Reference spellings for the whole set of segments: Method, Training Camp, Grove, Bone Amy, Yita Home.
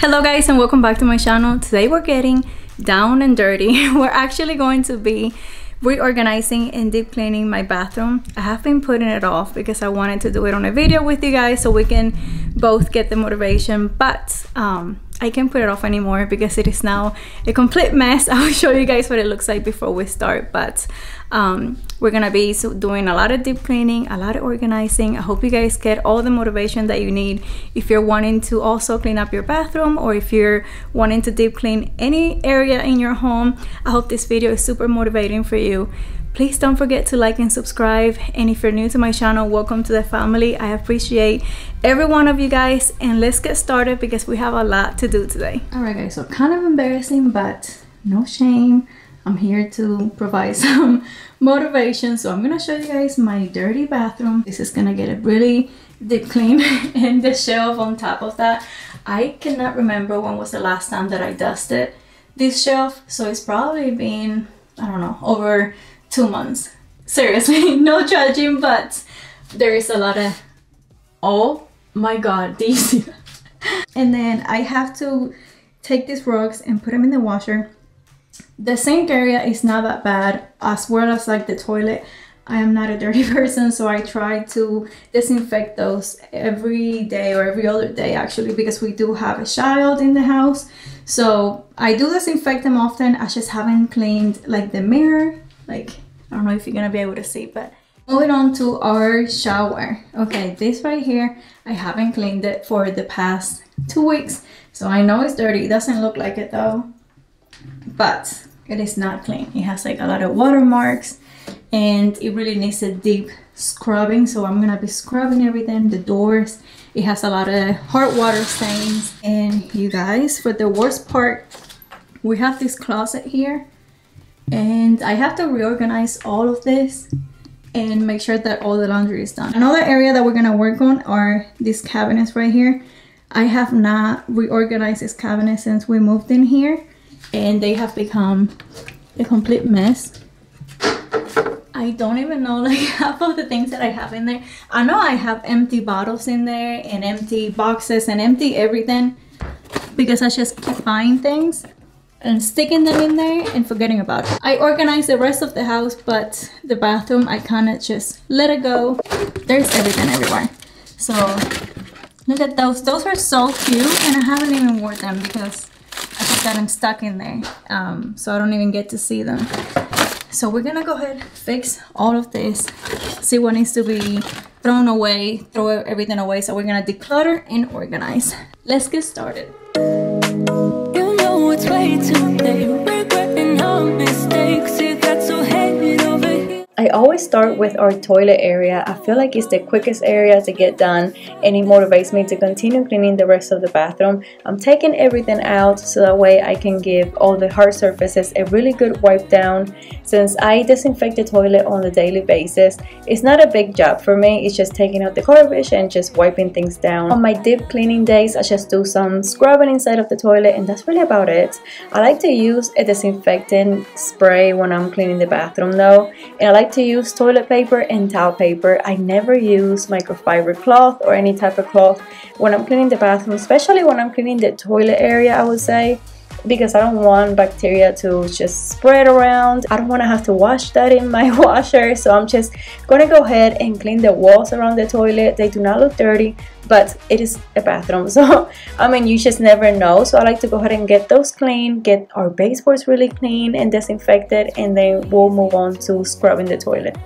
Hello guys, and welcome back to my channel. Today we're getting down and dirty. We're actually going to be reorganizing and deep cleaning my bathroom. I have been putting it off because I wanted to do it on a video with you guys so we can both get the motivation, but I can't put it off anymore because it is now a complete mess. I'll show you guys what it looks like before we start, but we're gonna be doing a lot of deep cleaning, a lot of organizing. I hope you guys get all the motivation that you need if you're wanting to also clean up your bathroom, or if you're wanting to deep clean any area in your home. I hope this video is super motivating for you. Please don't forget to like and subscribe, and if you're new to my channel, welcome to the family. I appreciate every one of you guys, and let's get started because we have a lot to do today. Alright guys, so kind of embarrassing, but no shame. I'm here to provide some motivation, so I'm gonna show you guys my dirty bathroom. This is gonna get a really deep clean, and the shelf on top of that. I cannot remember when was the last time that I dusted this shelf, so it's probably been, I don't know, over 2 months. Seriously, no judging, but there is a lot of, oh my god, these. And then I have to take these rugs and put them in the washer. The sink area is not that bad, as well as like the toilet. I am not a dirty person, so I try to disinfect those every day or every other day actually, because we do have a child in the house. So I do disinfect them often. I just haven't cleaned like the mirror. Like, I don't know if you're gonna be able to see, but moving on to our shower. Okay, this right here, I haven't cleaned it for the past 2 weeks, so I know it's dirty. It doesn't look like it though, but it is not clean. It has like a lot of watermarks, and it really needs a deep scrubbing, so I'm gonna be scrubbing everything, the doors. It has a lot of hard water stains. And you guys, for the worst part, we have this closet here, and I have to reorganize all of this and make sure that all the laundry is done. Another area that we're gonna work on are these cabinets right here. I have not reorganized these cabinets since we moved in here, and they have become a complete mess. I don't even know like half of the things that I have in there. I know I have empty bottles in there, and empty boxes, and empty everything, because I just keep buying things and sticking them in there and forgetting about it. I organized the rest of the house, but the bathroom, I kind of just let it go. There's everything everywhere. So look at those. Those are so cute, and I haven't even worn them because I just got them stuck in there. So I don't even get to see them. So we're gonna go ahead, fix all of this, see what needs to be thrown away, throw everything away. So we're gonna declutter and organize. Let's get started. I always start with our toilet area. I feel like it's the quickest area to get done, and it motivates me to continue cleaning the rest of the bathroom. I'm taking everything out so that way I can give all the hard surfaces a really good wipe down. Since I disinfect the toilet on a daily basis, it's not a big job for me. It's just taking out the garbage and just wiping things down. On my deep cleaning days, I just do some scrubbing inside of the toilet, and that's really about it. I like to use a disinfectant spray when I'm cleaning the bathroom though, and I like to use toilet paper and towel paper. I never use microfiber cloth or any type of cloth when I'm cleaning the bathroom, especially when I'm cleaning the toilet area, I would say, because I don't want bacteria to just spread around. I don't want to have to wash that in my washer, so I'm just going to go ahead and clean the walls around the toilet. They do not look dirty, but it is a bathroom, so I mean, you just never know. So I like to go ahead and get those clean, get our baseboards really clean and disinfected, and then we'll move on to scrubbing the toilet.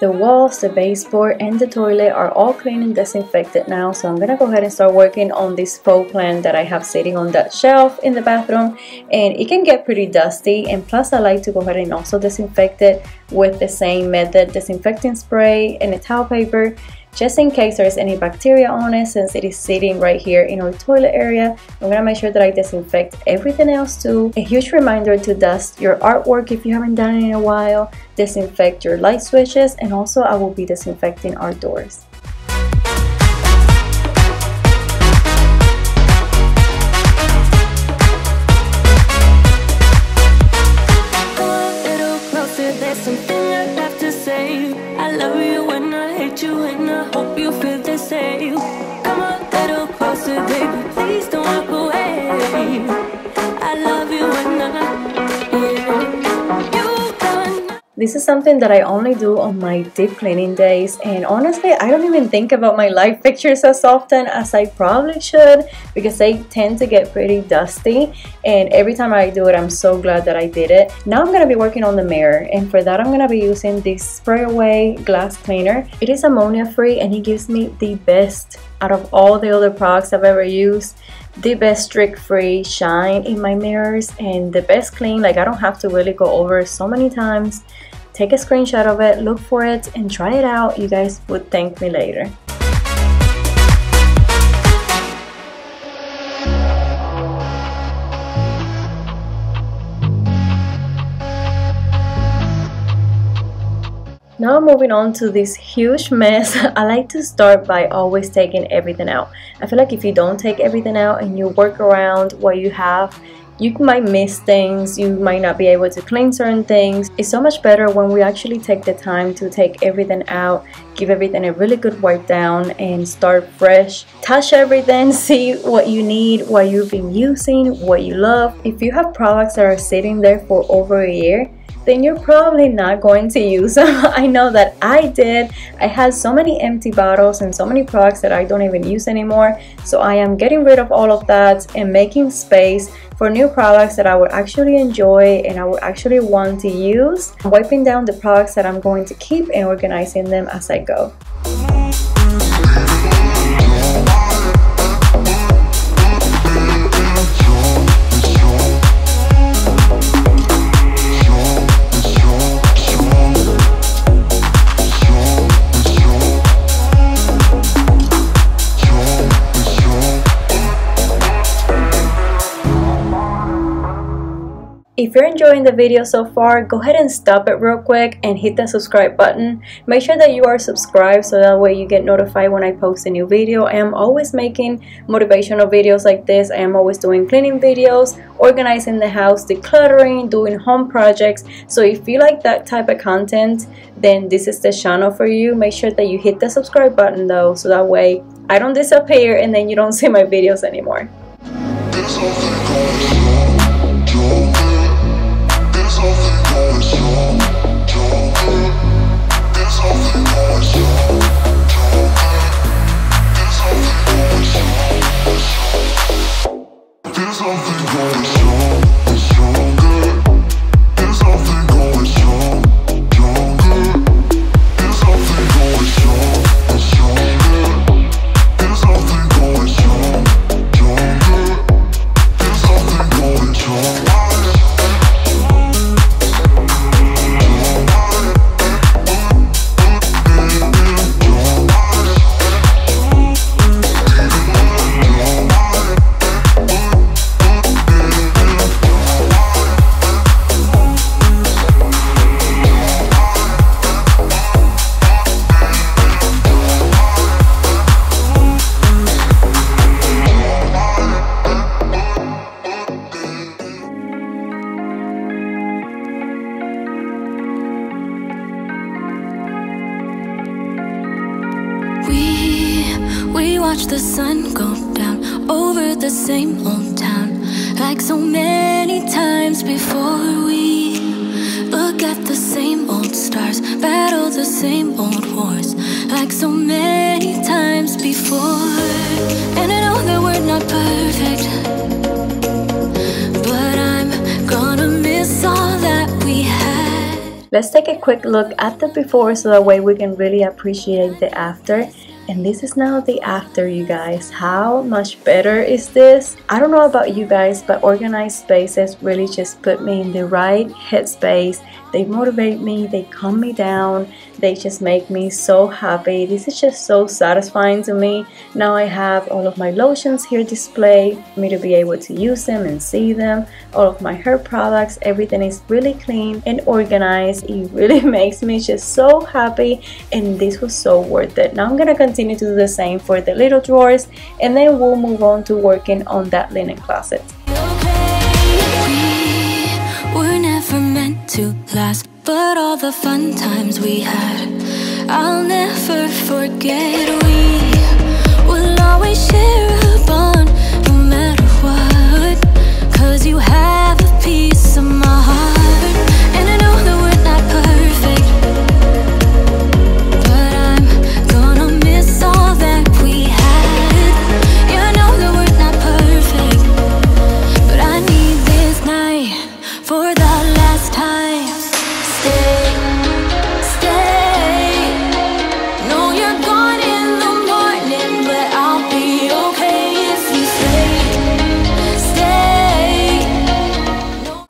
The walls, the baseboard, and the toilet are all clean and disinfected now, so I'm gonna go ahead and start working on this faux plant that I have sitting on that shelf in the bathroom, and it can get pretty dusty. And plus, I like to go ahead and also disinfect it with the same method, disinfecting spray and a towel paper. just in case there's any bacteria on it, since it is sitting right here in our toilet area. I'm gonna make sure that I disinfect everything else too. A huge reminder to dust your artwork if you haven't done it in a while, disinfect your light switches, and also I will be disinfecting our doors. This is something that I only do on my deep cleaning days, and honestly I don't even think about my live pictures as often as I probably should, because they tend to get pretty dusty, and every time I do it I'm so glad that I did it. Now I'm gonna be working on the mirror, and for that I'm gonna be using this spray away glass cleaner. It is ammonia free and it gives me the best out of all the other products I've ever used. The best streak-free shine in my mirrors and the best clean. Like, I don't have to really go over it so many times. Take a screenshot of it, look for it, and try it out. You guys would thank me later. Now moving on to this huge mess, I like to start by always taking everything out. I feel like if you don't take everything out and you work around what you have, you might miss things, you might not be able to clean certain things. It's so much better when we actually take the time to take everything out, give everything a really good wipe down, and start fresh. Touch everything, see what you need, what you've been using, what you love. If you have products that are sitting there for over a year, then you're probably not going to use them. I know that I did. I had so many empty bottles and so many products that I don't even use anymore. So I am getting rid of all of that and making space for new products that I would actually enjoy and I would actually want to use. I'm wiping down the products that I'm going to keep and organizing them as I go. If you're enjoying the video so far, go ahead and stop it real quick and hit that subscribe button. Make sure that you are subscribed so that way you get notified when I post a new video. I am always making motivational videos like this. I am always doing cleaning videos, organizing the house, decluttering, doing home projects. So if you like that type of content, then this is the channel for you. Make sure that you hit the subscribe button though, so that way I don't disappear and then you don't see my videos anymore. Watch the sun go down over the same old town, like so many times before. We look at the same old stars, battle the same old wars, like so many times before. And I know that we're not perfect, but I'm gonna miss all that we had. Let's take a quick look at the before so that way we can really appreciate the after. And this is now the after, you guys. How much better is this? I don't know about you guys, but organized spaces really just put me in the right headspace, They motivate me, they calm me down, they just make me so happy. This is just so satisfying to me. Now I have all of my lotions here displayed for me to be able to use them and see them. All of my hair products, everything is really clean and organized. It really makes me just so happy, and this was so worth it. Now I'm gonna continue to do the same for the little drawers, and then we'll move on to working on that linen closet. To last, but all the fun times we had, I'll never forget. We will always share a bond, no matter what, 'cause you have a piece of my heart. And I know that we're not perfect, but I'm gonna miss all that we had. Yeah, I know that we're not perfect, but I need this night for the last time.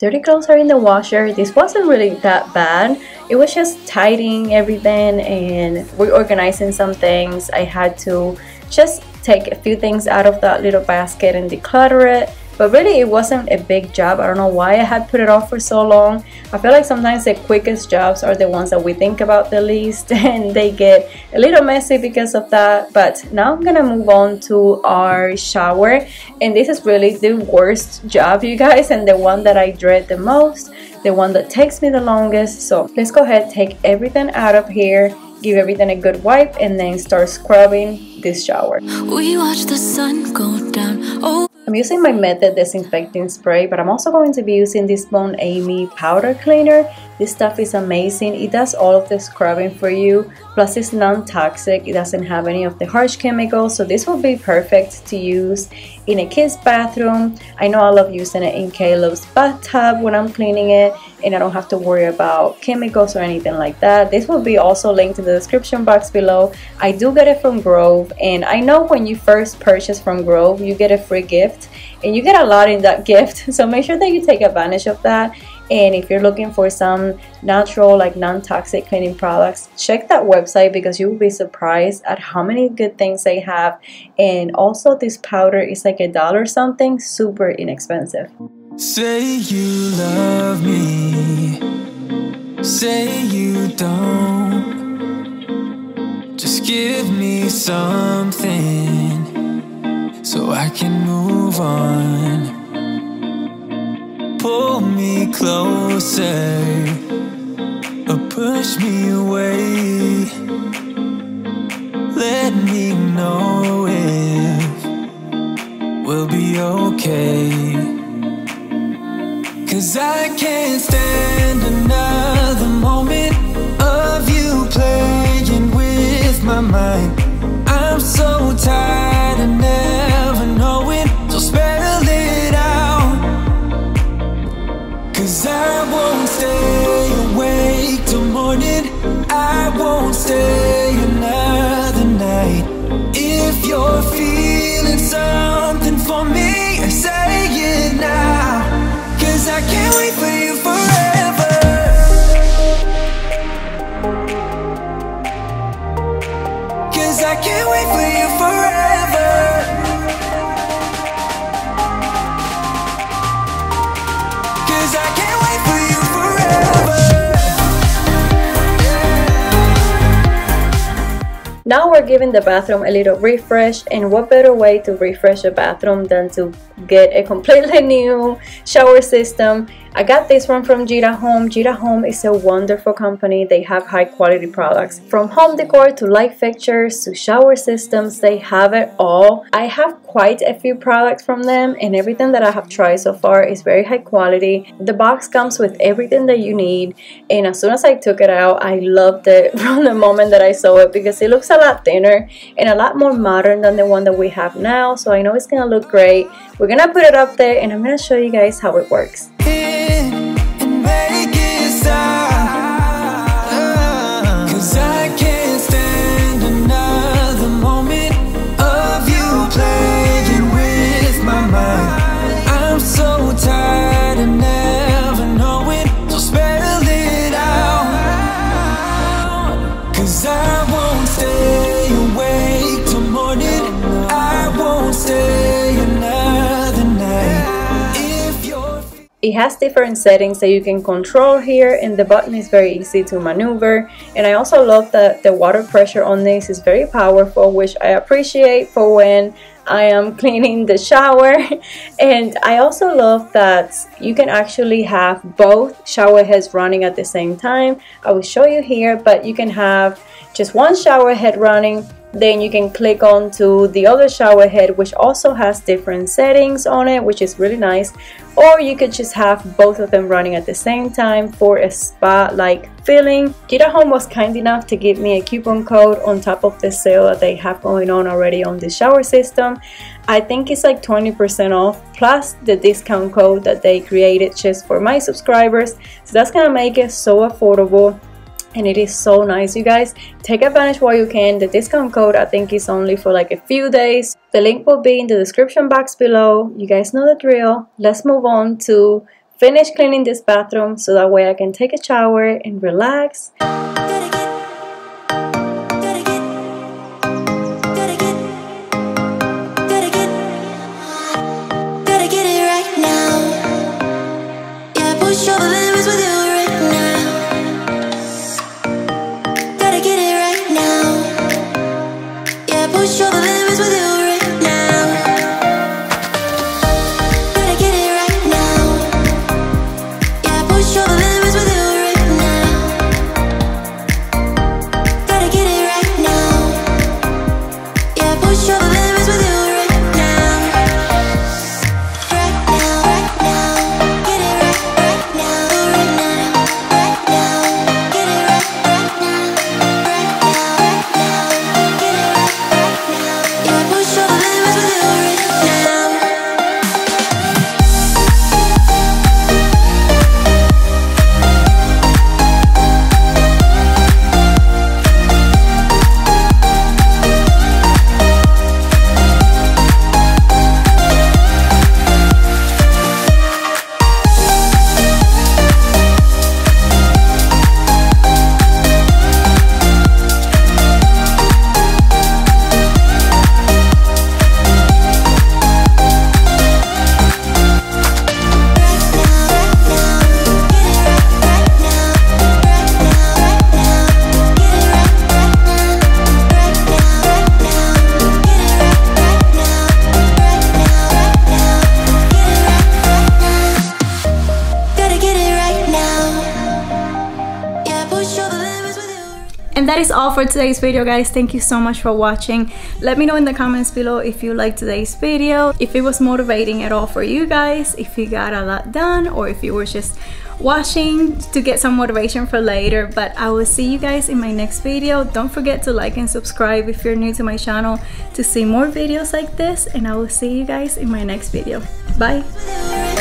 Dirty clothes are in the washer. This wasn't really that bad. It was just tidying everything and reorganizing some things. I had to just take a few things out of that little basket and declutter it. But really, it wasn't a big job. I don't know why I had put it off for so long. I feel like sometimes the quickest jobs are the ones that we think about the least, and they get a little messy because of that. But now I'm gonna move on to our shower, and this is really the worst job, you guys, and the one that I dread the most, the one that takes me the longest. So let's go ahead, take everything out of here, give everything a good wipe, and then start scrubbing this shower. We watch the sun go down. Oh, I'm using my Method disinfecting spray, but I'm also going to be using this Bone Amy powder cleaner. This stuff is amazing. It does all of the scrubbing for you, plus it's non-toxic. It doesn't have any of the harsh chemicals, so this will be perfect to use in a kid's bathroom. I know I love using it in Caleb's bathtub when I'm cleaning it, and I don't have to worry about chemicals or anything like that. This will be also linked in the description box below. I do get it from Grove, and I know when you first purchase from Grove, you get a free gift. And you get a lot in that gift, so make sure that you take advantage of that. And if you're looking for some natural, like non-toxic cleaning products, check that website, because you will be surprised at how many good things they have. And also, this powder is like $1 something, super inexpensive. Say you love me, say you don't, just give me something so I can move on. Pull me closer or push me away. Let me know if we'll be okay. 'Cause I can't stand another moment of you playing with my mind. I'm so tired of never knowing, so spell it out. 'Cause I won't stay awake till morning, I won't stay another night. If you're feeling something for me, say it now. 'Cause I can't wait for you forever. I can't wait for you forever. 'Cause I can't wait for you forever. Now we're giving the bathroom a little refresh, and what better way to refresh a bathroom than to get a completely new shower system. I got this one from Yita Home. Yita Home is a wonderful company. They have high quality products, from home decor to light fixtures to shower systems. They have it all. I have quite a few products from them, and everything that I have tried so far is very high quality. The box comes with everything that you need, and as soon as I took it out, I loved it from the moment that I saw it, because it looks a lot thinner and a lot more modern than the one that we have now. So I know it's gonna look great. We're gonna put it up there, and I'm gonna show you guys how it works. I'm so tired of never knowing, so spell it out. It has different settings that you can control here, and the button is very easy to maneuver. And I also love that the water pressure on this is very powerful, which I appreciate for when I am cleaning the shower. And I also love that you can actually have both shower heads running at the same time. I will show you here, but you can have just one shower head running, then you can click on to the other shower head, which also has different settings on it, which is really nice. Or you could just have both of them running at the same time for a spa-like feeling. Yita Home was kind enough to give me a coupon code on top of the sale that they have going on already on the shower system. I think it's like 20% off plus the discount code that they created just for my subscribers. So that's gonna make it so affordable. And it is so nice, you guys. Take advantage while you can. The discount code, I think, is only for like a few days. The link will be in the description box below. You guys know the drill. Let's move on to finish cleaning this bathroom so that way I can take a shower and relax. And that is all for today's video, guys. Thank you so much for watching. Let me know in the comments below if you liked today's video, if it was motivating at all for you guys, if you got a lot done, or if you were just watching to get some motivation for later. But I will see you guys in my next video. Don't forget to like and subscribe if you're new to my channel to see more videos like this, and I will see you guys in my next video. Bye.